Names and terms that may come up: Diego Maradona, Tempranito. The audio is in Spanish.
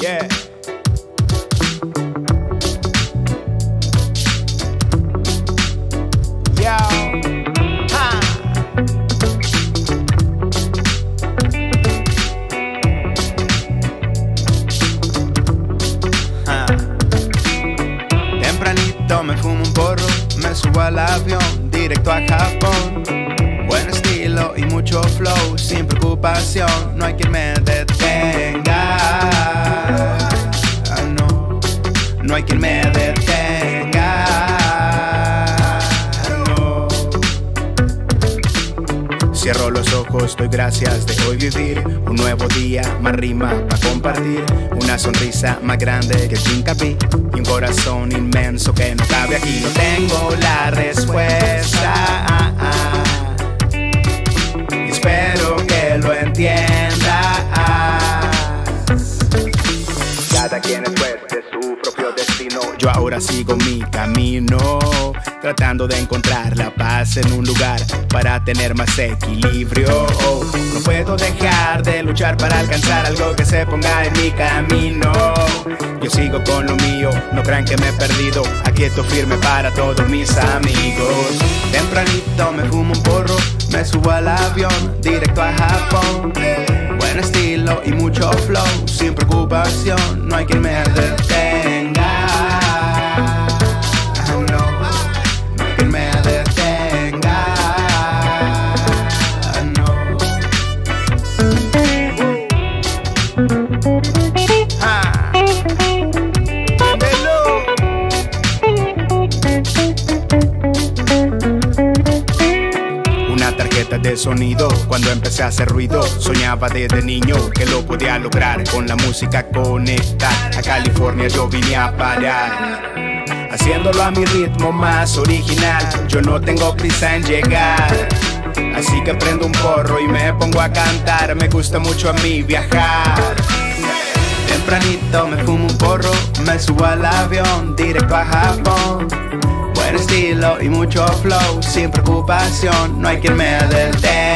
Yeah. Tempranito me fumo un porro, me subo al avión, directo a Japón. Buen estilo y mucho flow, sin preocupación, no hay quien me detenga. No, no hay quien me detenga. No. Cierro los ojos, doy gracias de hoy vivir. Un nuevo día, más rima pa' compartir. Una sonrisa más grande que el Chincapi. Y un corazón inmenso que no cabe aquí. No tengo la respuesta, espero que lo entiendas. Cada quien es juez de su propio destino. Yo ahora sigo mi camino, tratando de encontrar la paz en un lugar para tener más equilibrio. No puedo dejar de luchar para alcanzar algo que se ponga en mi camino. Yo sigo con lo mío, no crean que me he perdido. Aquí estoy firme para todos mis amigos. Tempranito me fumo un porro, me subo al avión, directo a Japón. Buen estilo y mucho flow, sin preocupación, no hay quien me detenga. No hay quien me detenga. De sonido, cuando empecé a hacer ruido, soñaba desde niño que lo podía lograr, con la música conectar, a California yo vine a parar, haciéndolo a mi ritmo más original, yo no tengo prisa en llegar, así que prendo un porro y me pongo a cantar, me gusta mucho a mí viajar. Tempranito me fumo un porro, me subo al avión, directo a Japón. Buen estilo y mucho flow, sin preocupación, no hay quien me detenga.